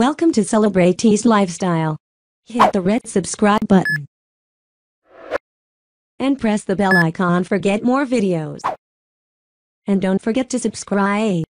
Welcome to Celebrities Lifestyle. Hit the red subscribe button and press the bell icon for get more videos. And don't forget to subscribe.